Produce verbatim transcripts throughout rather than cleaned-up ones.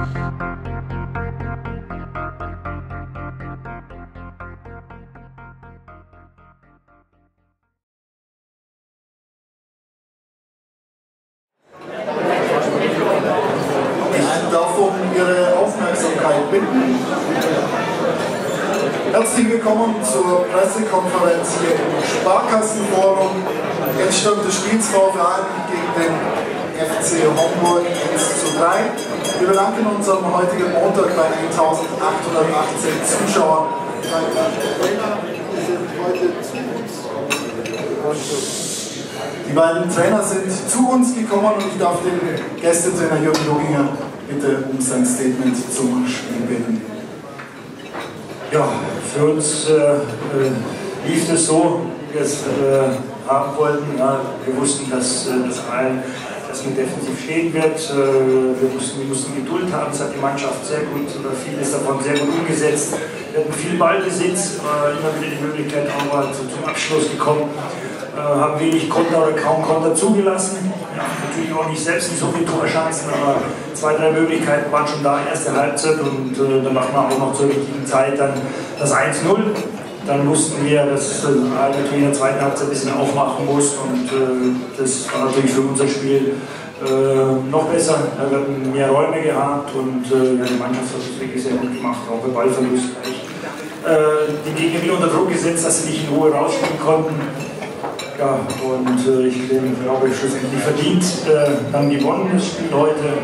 Ich darf um Ihre Aufmerksamkeit bitten. Herzlich willkommen zur Pressekonferenz hier im Sparkassenforum. Endstand des Spiels VfR Aalen gegen den F C Homburg eins zu drei. Wir bedanken uns am heutigen Montag bei eintausendachthundertachtzehn Zuschauern. Die beiden Trainer sind zu uns gekommen und ich darf den Gästetrainer Jürgen Loginger bitte um sein Statement zum Spiel bitten. Ja, für uns äh, lief es so, wie wir es äh, haben wollten. Ja, wir wussten, dass äh, das Aalen dass man defensiv stehen wird. Äh, wir, mussten, wir mussten Geduld haben, das hat die Mannschaft sehr gut, oder vieles davon sehr gut umgesetzt. Wir hatten viel Ballbesitz, äh, immer wieder die Möglichkeit auch mal zu, zum Abschluss gekommen. Haben wenig Konter oder kaum Konter zugelassen. Ja, natürlich auch nicht selbst nicht so viele Torchancen, aber zwei, drei Möglichkeiten waren schon da, erste Halbzeit und äh, dann macht man auch noch zur richtigen Zeit dann das eins null. Dann wussten wir, dass äh, natürlich in der zweiten Halbzeit ein bisschen aufmachen muss und äh, das war natürlich für unser Spiel äh, noch besser. Wir hatten mehr Räume gehabt und äh, die Mannschaft hat es wirklich sehr gut gemacht, auch bei Ballverlust. Äh, die Gegner wieder unter Druck gesetzt, dass sie nicht in Ruhe rausspielen konnten. Ja, und äh, ich glaube, schlussendlich verdient äh, haben gewonnen das Spiel heute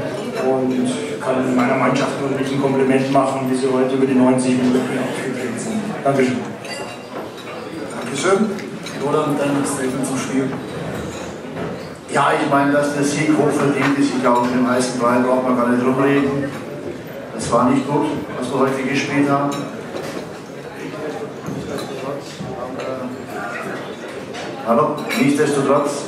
und ich kann meiner Mannschaft wirklich ein Kompliment machen, wie sie heute über die neunzig Minuten aufgetreten sind. Dankeschön. Dankeschön. Oder mit deinem Statement zum Spiel? Ja, ich meine, dass der Sieg hoch verdient ist. Ich glaube, für den meisten Teil braucht man gar nicht drum reden. Das war nicht gut, was wir heute gespielt haben. Aber nichtsdestotrotz,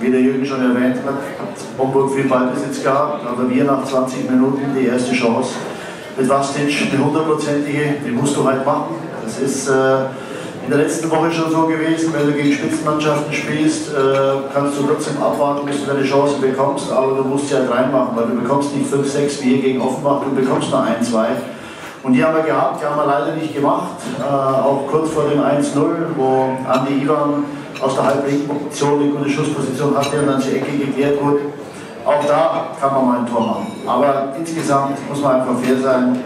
wie der Jürgen schon erwähnt hat, hat Homburg viel Ballbesitz gehabt, aber wir nach zwanzig Minuten die erste Chance mit Vastic, eine hundertprozentige, die musst du halt machen. Das ist äh, in der letzten Woche schon so gewesen, wenn du gegen Spitzenmannschaften spielst, äh, kannst du trotzdem abwarten, bis du deine Chance bekommst, aber du musst sie halt reinmachen, weil du bekommst nicht fünf, sechs wie hier gegen Offenbach, du bekommst nur ein, zwei. Und die haben wir gehabt, die haben wir leider nicht gemacht, äh, auch kurz vor dem eins null, wo Andi Ivan aus der halblinken Position eine gute Schussposition hatte und dann zur Ecke geklärt wurde. Auch da kann man mal ein Tor machen. Aber insgesamt muss man einfach fair sein.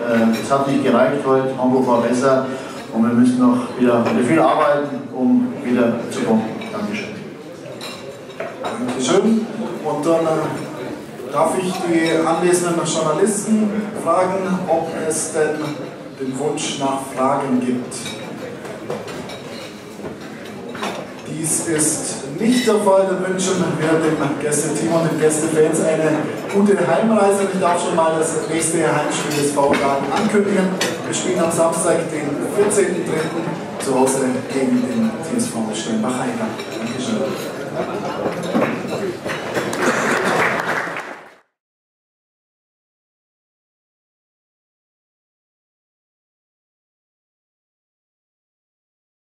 Es hat nicht gereicht heute, Hamburg war besser und wir müssen noch wieder viel arbeiten, um wieder zu kommen. Dankeschön. Dankeschön. Und dann äh, darf ich die anwesenden Journalisten fragen, ob es denn den Wunsch nach Fragen gibt. Dies ist nicht der Fall, dann wünschen wir dem Gästeteam und den Gästefans eine gute Heimreise. Ich darf schon mal das nächste Heimspiel des VfR Aalen ankündigen. Wir spielen am Samstag, den vierzehnten dritten zu Hause gegen den T S V Steinbach-Eingang. Dankeschön.